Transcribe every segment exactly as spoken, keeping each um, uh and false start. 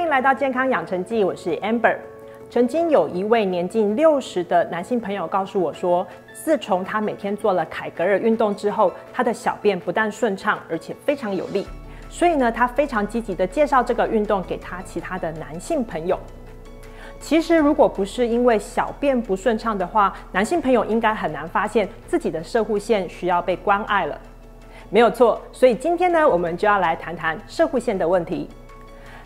欢迎来到健康养成记，我是 Amber。曾经有一位年近六十的男性朋友告诉我说，自从他每天做了凯格尔运动之后，他的小便不但顺畅，而且非常有力。所以呢，他非常积极地介绍这个运动给他其他的男性朋友。其实，如果不是因为小便不顺畅的话，男性朋友应该很难发现自己的射护腺需要被关爱了。没有错，所以今天呢，我们就要来谈谈射护腺的问题。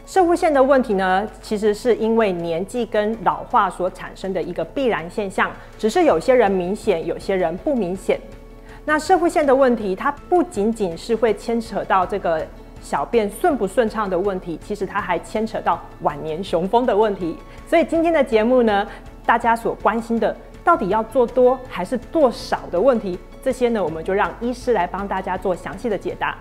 射护腺的问题呢，其实是因为年纪跟老化所产生的一个必然现象，只是有些人明显，有些人不明显。那射护腺的问题，它不仅仅是会牵扯到这个小便顺不顺畅的问题，其实它还牵扯到晚年雄风的问题。所以今天的节目呢，大家所关心的到底要做多还是做少的问题，这些呢，我们就让医师来帮大家做详细的解答。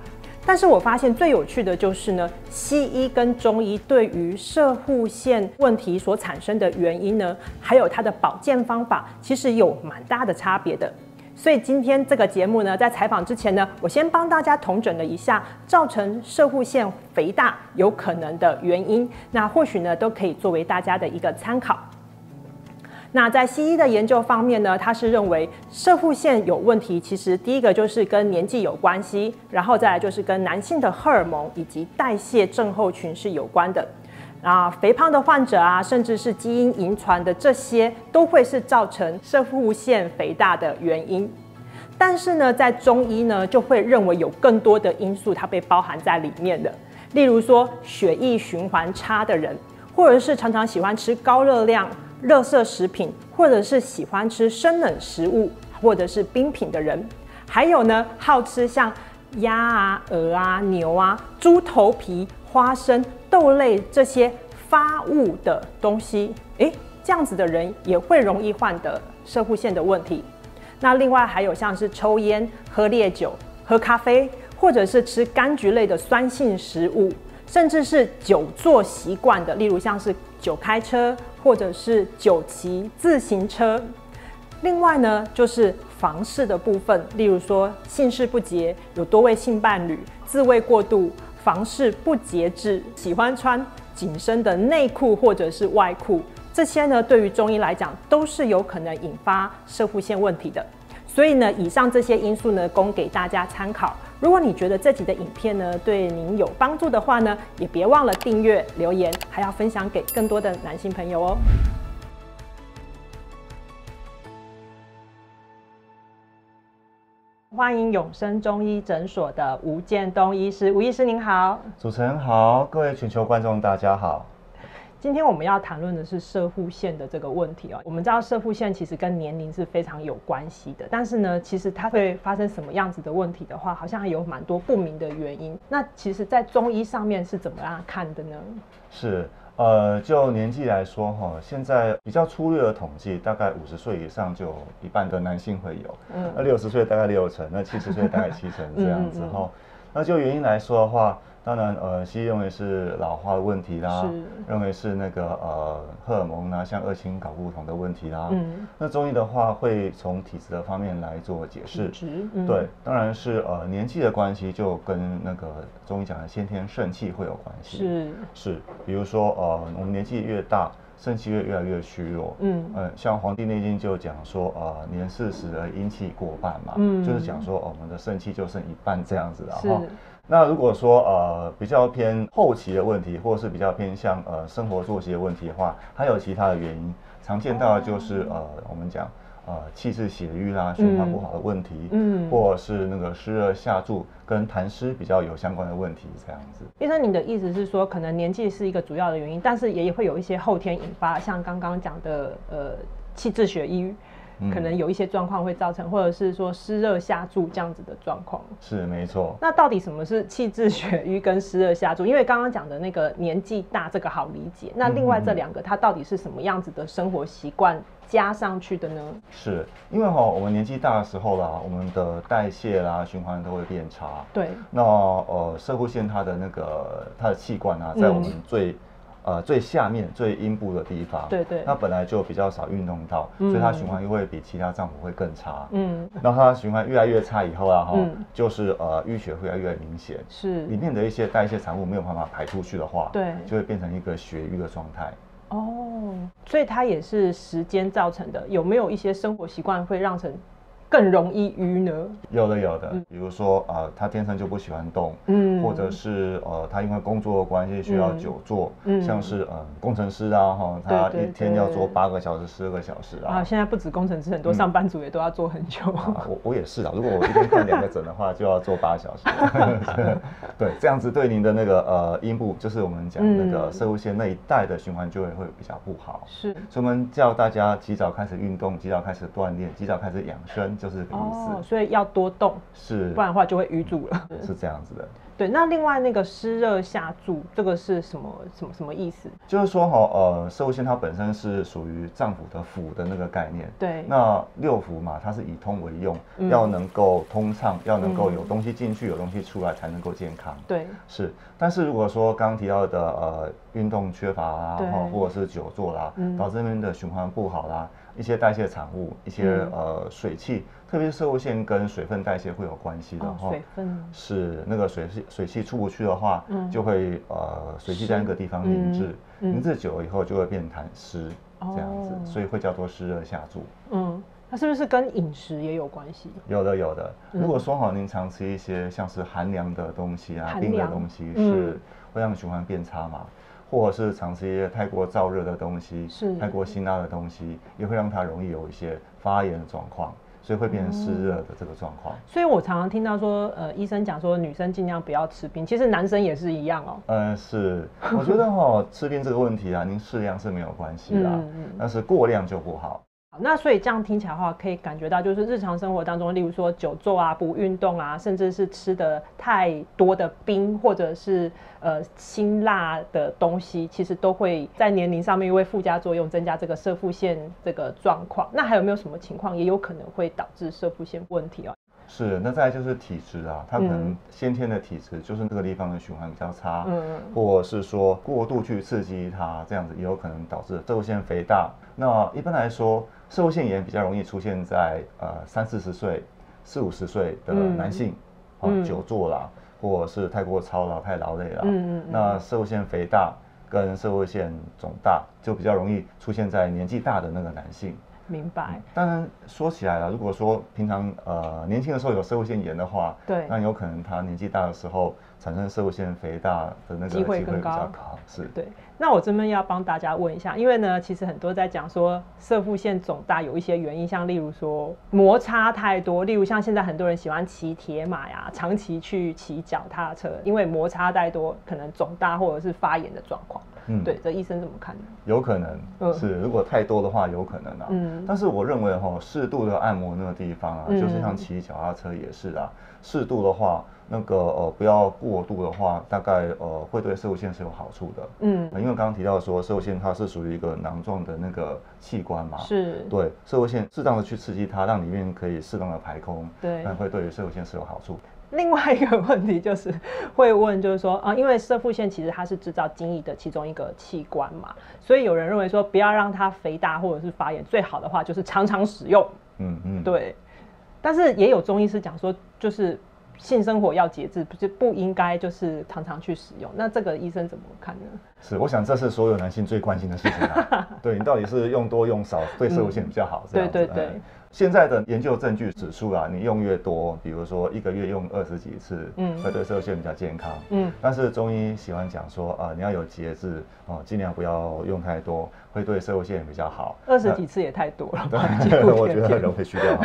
但是我发现最有趣的就是呢，西医跟中医对于射护腺问题所产生的原因呢，还有它的保健方法，其实有蛮大的差别的。所以今天这个节目呢，在采访之前呢，我先帮大家统整了一下造成射护腺肥大有可能的原因，那或许呢，都可以作为大家的一个参考。那在西医的研究方面呢，他是认为射护腺有问题，其实第一个就是跟年纪有关系，然后再来就是跟男性的荷尔蒙以及代谢症候群是有关的。啊，肥胖的患者啊，甚至是基因遗传的，这些都会是造成射护腺肥大的原因。但是呢，在中医呢，就会认为有更多的因素它被包含在里面的，例如说血液循环差的人，或者是常常喜欢吃高热量垃圾食品，或者是喜欢吃生冷食物或者是冰品的人，还有呢，好吃像鸭啊、鹅啊、牛啊、猪头皮、花生、豆类这些发物的东西，诶，这样子的人也会容易患得射护腺的问题。那另外还有像是抽烟、喝烈酒、喝咖啡，或者是吃柑橘类的酸性食物，甚至是久坐习惯的，例如像是久开车或者是久骑自行车。另外呢，就是房事的部分，例如说性事不洁、有多位性伴侣、自慰过度、房事不节制、喜欢穿紧身的内裤或者是外裤，这些呢，对于中医来讲都是有可能引发射护腺问题的。所以呢，以上这些因素呢，供给大家参考。如果你觉得这集的影片呢，对您有帮助的话呢，也别忘了订阅、留言，还要分享给更多的男性朋友哦。欢迎永生中医诊所的吴建东医师，吴医师您好。主持人好，各位全球观众大家好。今天我们要谈论的是射护腺的这个问题哦。我们知道射护腺其实跟年龄是非常有关系的，但是呢，其实它会发生什么样子的问题的话，好像还有蛮多不明的原因。那其实，在中医上面是怎么样看的呢？是，呃，就年纪来说哈，现在比较粗略的统计，大概五十岁以上就一半的男性会有，嗯，那六十岁大概六成，那七十岁大概七成这样子哈。嗯嗯嗯，那就原因来说的话，当然，呃，西医认为是老化的问题啦，认为是那个呃荷尔蒙啦，像二氢睾固酮的问题啦。嗯。那中医的话，会从体质的方面来做解释。嗯、对，当然是呃年纪的关系，就跟那个中医讲的先天肾气会有关系。是是，比如说呃，我们年纪越大，肾气越越来越虚弱。嗯。呃，像《黄帝内经》就讲说，呃，年四十而阴气过半嘛，嗯、就是讲说、呃、我们的肾气就剩一半这样子了哈。那如果说呃比较偏后期的问题，或是比较偏向呃生活作息的问题的话，还有其他的原因，常见到的就是呃我们讲呃气滞血瘀啦、循环不好的问题，嗯，嗯或是那个湿热下注跟痰湿比较有相关的问题这样子。医生，你的意思是说，可能年纪是一个主要的原因，但是也会有一些后天引发，像刚刚讲的呃气滞血瘀。可能有一些状况会造成，或者是说湿热下注这样子的状况，是没错。那到底什么是气滞血瘀跟湿热下注？因为刚刚讲的那个年纪大这个好理解，那另外这两个它到底是什么样子的生活习惯加上去的呢？是因为哈、哦，我们年纪大的时候啦，我们的代谢啦、循环都会变差。对。那呃，射护腺它的那个它的器官啊，在我们最、嗯呃最下面最阴部的地方，对对，那本来就比较少运动到，嗯、所以它循环又会比其他脏腑会更差，嗯，然后它的循环越来越差以后啊，哈、嗯，就是呃淤血会越来越明显，是里面的一些代谢产物没有办法排出去的话，对，就会变成一个血瘀的状态。 哦，所以它也是时间造成的。有没有一些生活习惯会让成更容易瘀呢？有的，有的。嗯、比如说，呃，他天生就不喜欢动，嗯，或者是呃，他因为工作的关系需要久坐，嗯、像是呃工程师啊，哈，他一天要做八个小时、十二个小时啊。啊，现在不止工程师，很多上班族也都要做很久。嗯啊、我我也是啊，如果我一天看两个诊的话，就要做八小时。对，这样子对您的那个呃阴部，就是我们讲那个射物线那一带的循环就会会比较不好。是，所以我们叫大家及早开始运动，及早开始锻炼，及早开始养生，就是这个意思。哦，所以要多动，是，不然的话就会瘀住了。是这样子的。对，那另外那个湿热下注，这个是什么什么什么意思？就是说哈、哦，呃，射物线它本身是属于脏腑的腑的那个概念。对。那六腑嘛，它是以通为用，嗯、要能够通畅，要能够有东西进去，有东西出来，才能够健康。对。是，但是如果说刚刚提到的呃运动缺乏啊，或者是久坐啦，嗯、导致那边的循环不好啦，一些代谢产物，一些、嗯、呃水气。 特别是射物线跟水分代谢会有关系的哈、哦，水分是那个水气水气出不去的话，嗯、就会呃水气在那个地方凝滞，嗯、凝滞久了以后就会变痰湿、哦、这样子，所以会叫做湿热下注。嗯，它是不是跟饮食也有关系？有的有的，如果说好您常吃一些像是寒凉的东西啊、冰的东西，是会让循环变差嘛。 或者是尝试一些太过燥热的东西，是太过辛辣的东西，也会让它容易有一些发炎的状况，所以会变成湿热的这个状况、嗯。所以我常常听到说，呃，医生讲说女生尽量不要吃冰，其实男生也是一样哦。嗯，是，我觉得哈、哦，吃冰这个问题啊，您适量是没有关系啦，嗯嗯但是过量就不好。 那所以这样听起来的话，可以感觉到就是日常生活当中，例如说久坐啊、不运动啊，甚至是吃的太多的冰或者是呃辛辣的东西，其实都会在年龄上面因为附加作用增加这个射腹线这个状况。那还有没有什么情况也有可能会导致射腹线问题啊？ 是，那再来就是体质啊，它可能先天的体质就是那个地方的循环比较差，嗯，或者是说过度去刺激它，这样子也有可能导致射物腺肥大。那一般来说，射物腺炎比较容易出现在呃三四十岁、四五十岁的男性，啊、嗯嗯、久坐啦，或者是太过操劳、太劳累啦。嗯嗯嗯那射物腺肥大跟射物腺肿大就比较容易出现在年纪大的那个男性。 明白、嗯。当然说起来了，如果说平常呃年轻的时候有射物腺炎的话，对，那有可能他年纪大的时候产生射物腺肥大的那个机会比较高。是。对。那我这边要帮大家问一下，因为呢，其实很多在讲说射腹腺肿大有一些原因，像例如说摩擦太多，例如像现在很多人喜欢骑铁马呀、啊，长期去骑脚踏车，因为摩擦太多可能肿大或者是发炎的状况。 嗯，对，这医生怎么看呢？有可能、嗯、是，如果太多的话，有可能啊。嗯，但是我认为哈、哦，适度的按摩那个地方啊，嗯、就是像骑脚踏车也是啊，适度的话，那个呃不要过度的话，大概呃会对射物线是有好处的。嗯，因为刚刚提到说射物线它是属于一个囊状的那个器官嘛，是，对，射物线适当的去刺激它，让里面可以适当的排空，对，那会对于射物线是有好处。 另外一个问题就是会问，就是说啊，因为射腹线其实它是制造精液的其中一个器官嘛，所以有人认为说不要让它肥大或者是发炎，最好的话就是常常使用。嗯嗯，对。但是也有中医师讲说，就是性生活要节制，就不应该就是常常去使用。那这个医生怎么看呢？是，我想这是所有男性最关心的事情啊。对你到底是用多用少对射腹线比较好？嗯、对对对。嗯 现在的研究证据指出啊，你用越多，比如说一个月用二十几次，嗯，会对射物线比较健康，嗯。但是中医喜欢讲说啊、呃，你要有节制哦，尽量不要用太多，会对射物线比较好。二十几次也太多了，对，我觉得人会虚掉。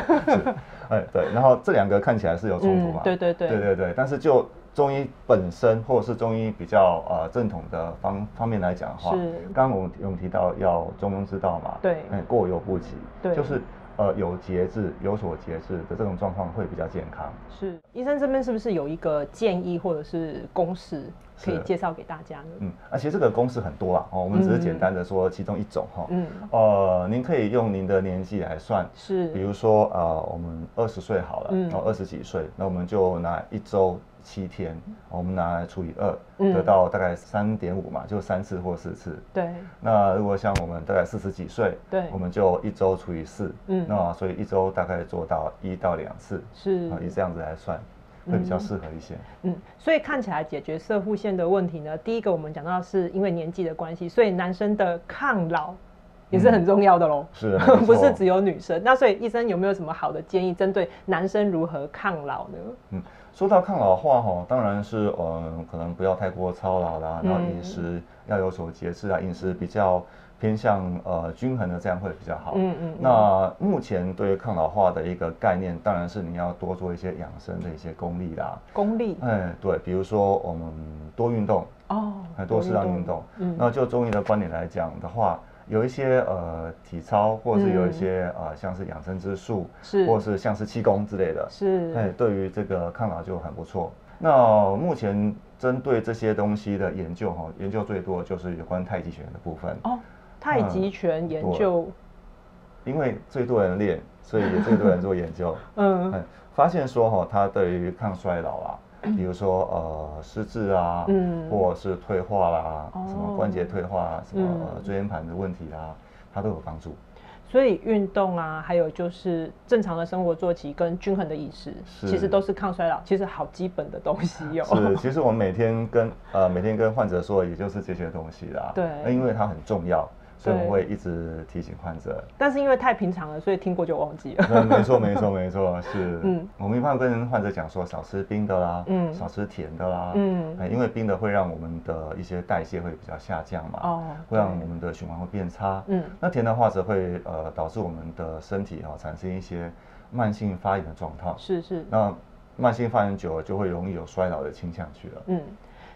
哎，对，然后这两个看起来是有冲突嘛？嗯、对对对，对对对。但是就中医本身，或者是中医比较呃正统的方方面来讲的话，是。刚刚我们我们提到要中庸之道嘛，对，哎、嗯，过犹不及，对，就是。 呃，有节制、有所节制的这种状况会比较健康。是，医生这边是不是有一个建议或者是公式可以介绍给大家呢？嗯，而、啊、且这个公式很多啦，哦，我们只是简单的说其中一种哈。嗯。呃，您可以用您的年纪来算，是，比如说呃，我们二十岁好了，嗯，然后二十几岁，那我们就拿一周。七天，我们拿来除以二、嗯，得到大概三点五嘛，就三次或四次。对。那如果像我们大概四十几岁，对，我们就一周除以四，嗯，那所以一周大概做到一到两次，是、呃、以这样子来算。会比较适合一些嗯，嗯，所以看起来解决攝護腺的问题呢，第一个我们讲到是因为年纪的关系，所以男生的抗老也是很重要的喽、嗯，是，不是只有女生？那所以医生有没有什么好的建议，针对男生如何抗老呢？嗯，说到抗老的话哈，当然是呃，可能不要太过操劳啦，然后饮食要有所节制啊，饮食比较偏向呃均衡的，这样会比较好。嗯 嗯, 嗯。那目前对抗老化的一个概念，当然是你要多做一些养生的一些功力啦。功力。哎，对，比如说我们多运动哦，很多适当运动。嗯。那就中医的观点来讲的话，有一些呃体操，或是有一些、嗯、呃像是养生之术，是，或是像是气功之类的，是，哎，对于这个抗老就很不错。那目前针对这些东西的研究哈，研究最多就是有关太极拳的部分。哦，太极拳研究、嗯，因为最多人练，所以也最多人做研究。嗯, 嗯，发现说哈、哦，它对于抗衰老啊。比如说呃失智啊，嗯，或是退化啦，哦、什么关节退化啊，什么、呃、椎间盘的问题啦、啊，它都有帮助。所以运动啊，还有就是正常的生活作息跟均衡的饮食，其实都是抗衰老，其实好基本的东西哟、哦。是，其实我们每天跟呃每天跟患者说，也就是这些东西啦。对，因为它很重要。所以我会一直提醒患者，但是因为太平常了，所以听过就忘记了。嗯、没错，没错，没错，是。嗯，我们一般跟患者讲说，少吃冰的啦，嗯，少吃甜的啦，嗯，欸、因为冰的会让我们的一些代谢会比较下降嘛，哦，会让我们的循环会变差，嗯，那甜的话则会呃导致我们的身体啊、哦、产生一些慢性发炎的状况，是是。那慢性发炎久了，就会容易有衰老的倾向去了，嗯。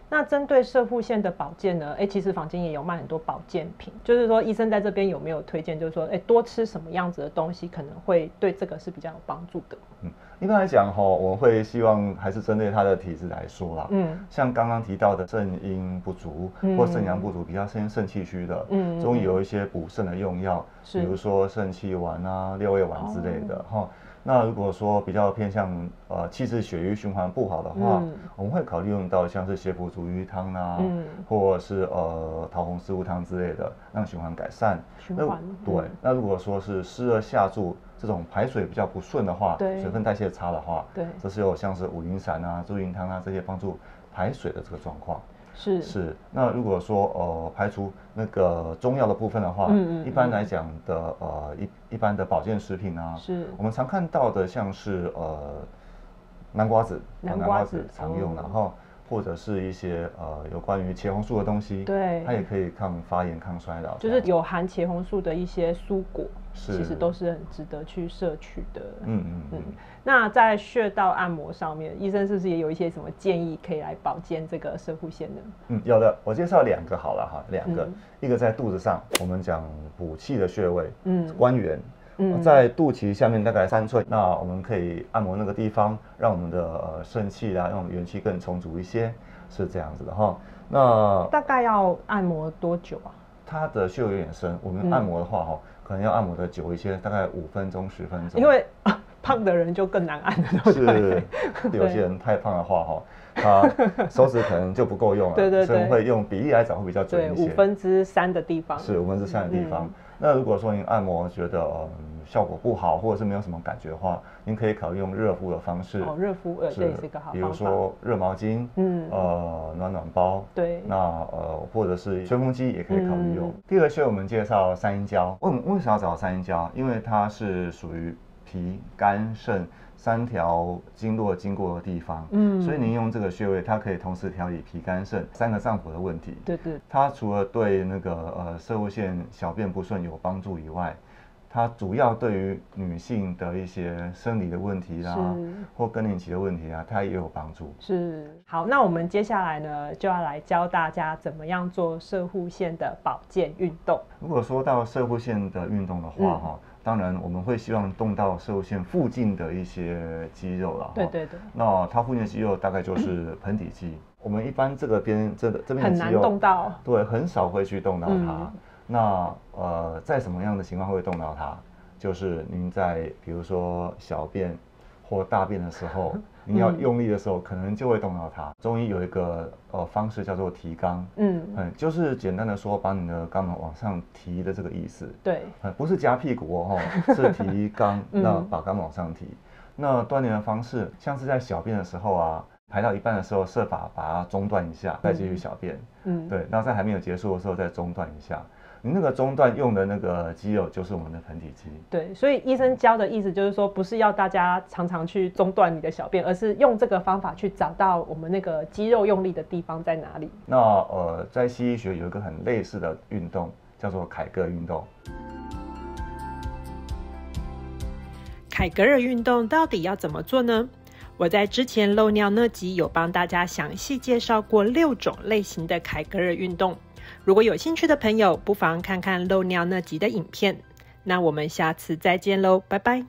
那针对攝護腺的保健呢？哎，其实坊间也有卖很多保健品，就是说医生在这边有没有推荐？就是说，哎，多吃什么样子的东西可能会对这个是比较有帮助的。嗯，一般来讲哈、哦，我会希望还是针对他的体质来说啦。嗯，像刚刚提到的肾阴不足、嗯、或肾阳不足，比较偏肾气虚的，嗯，中医有一些补肾的用药，比如说肾气丸啊、六味丸之类的哈。哦哦那如果说比较偏向呃气滞血瘀循环不好的话、嗯，我们会考虑用到像是血府逐瘀汤啊，嗯、或者是呃桃红四物汤之类的，让循环改善。循环对、嗯。那如果说是湿热下注这种排水比较不顺的话，水分代谢差的话，对，这是有像是五苓散啊、猪苓汤啊这些帮助排水的这个状况。是是。那如果说呃排除那个中药的部分的话，嗯嗯嗯一般来讲的呃一。一般的保健食品啊，是我们常看到的，像是呃南瓜子，南瓜子常用，然后或者是一些呃有关于茄红素的东西，对，它也可以抗发炎、抗衰老，就是有含茄红素的一些蔬果，其实都是很值得去摄取的。嗯嗯嗯。那在穴道按摩上面，医生是不是也有一些什么建议可以来保健这个攝護腺呢？嗯，有的，我介绍两个好了哈，两个、嗯，一个在肚子上，我们讲补气的穴位，嗯，关元。嗯、在肚脐下面大概三寸，那我们可以按摩那个地方，让我们的呃肾气啊，让我们元气更充足一些，是这样子的哈。那大概要按摩多久啊？它的穴位有点深，我们按摩的话哈、嗯，可能要按摩的久一些，大概五分钟十分钟。因为、啊、胖的人就更难按了，是，有些人太胖的话哈。啊，手指可能就不够用了，对对对，所以会用比例来找会比较准一些。五分之三的地方是五分之三的地方、嗯。那如果说您按摩觉得、嗯、效果不好，或者是没有什么感觉的话，您可以考虑用热敷的方式。哦，热敷，呃，这也是一个好方法。比如说热毛巾，嗯，呃，暖暖包，对，那呃，或者是吹风机也可以考虑用。嗯、第二穴我们介绍三阴交，为为什么要找三阴交？因为它是属于脾、肝、肾。三条经络经过的地方，嗯，所以您用这个穴位，它可以同时调理脾、肝、肾三个脏腑的问题。对对，它除了对那个呃攝護腺小便不顺有帮助以外，它主要对于女性的一些生理的问题啦、啊，或更年期的问题啊，它也有帮助。是，好，那我们接下来呢，就要来教大家怎么样做攝護腺的保健运动。如果说到攝護腺的运动的话，哈、嗯。当然，我们会希望动到攝護腺附近的一些肌肉了。对对对。那它附近的肌肉大概就是盆底肌。我们一般这个边这这边的肌肉很难动到。对，很少会去动到它。嗯、那呃，在什么样的情况会动到它？就是您在比如说小便或大便的时候，你要用力的时候，可能就会动到它。中医有一个呃方式叫做提肛，嗯嗯，就是简单的说，把你的肛门往上提的这个意思。对，不是夹屁股哦，是提肛，那把肛门往上提。那锻炼的方式，像是在小便的时候啊，排到一半的时候，设法把它中断一下，再继续小便。嗯，对，然后在还没有结束的时候再中断一下。你那个中段用的那个肌肉就是我们的盆底肌。对，所以医生教的意思就是说，不是要大家常常去中断你的小便，而是用这个方法去找到我们那个肌肉用力的地方在哪里。那呃，在西医学有一个很类似的运动，叫做凯格尔运动。凯格尔运动到底要怎么做呢？我在之前漏尿那集有帮大家详细介绍过六种类型的凯格尔运动。如果有兴趣的朋友，不妨看看漏尿那集的影片。那我们下次再见喽，拜拜。